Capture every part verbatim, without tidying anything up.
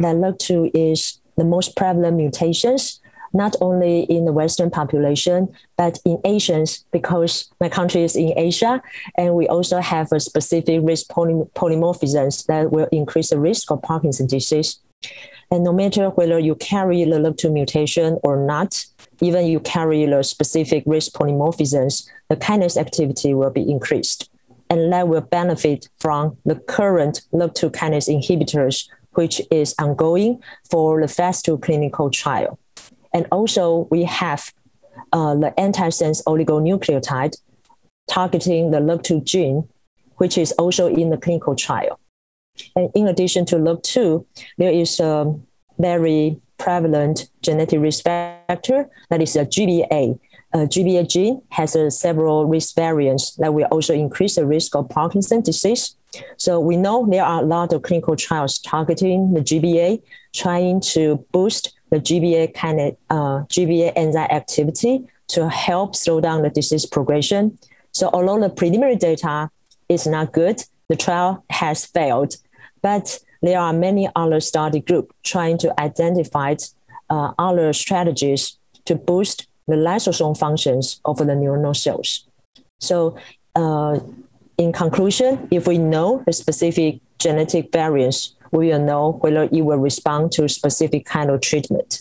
that look to is the most prevalent mutations, not only in the Western population, but in Asians, because my country is in Asia, and we also have a specific risk poly- polymorphisms that will increase the risk of Parkinson's disease. And no matter whether you carry the L R R K two mutation or not, even you carry the specific risk polymorphisms, the kinase activity will be increased. And that will benefit from the current L R R K two kinase inhibitors, which is ongoing for the phase two clinical trial. And also we have uh, the antisense oligonucleotide targeting the L R R K two gene, which is also in the clinical trial. And in addition to L R R K two, there is a very prevalent genetic risk factor that is a G B A. A G B A gene has uh, several risk variants that will also increase the risk of Parkinson's disease. So we know there are a lot of clinical trials targeting the G B A, trying to boost the G B A kind of uh, G B A enzyme activity to help slow down the disease progression. So although the preliminary data is not good, the trial has failed, but there are many other study groups trying to identify uh, other strategies to boost the lysosome functions of the neuronal cells. So uh, in conclusion, if we know the specific genetic variants, we will know whether it will respond to specific kind of treatment.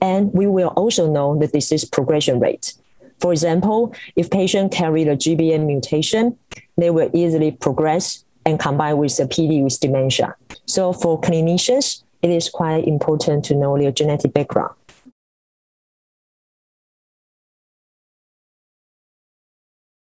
And we will also know the disease progression rate. For example, if patients carry the G B A mutation, they will easily progress and combine with the P D with dementia. So for clinicians, it is quite important to know their genetic background.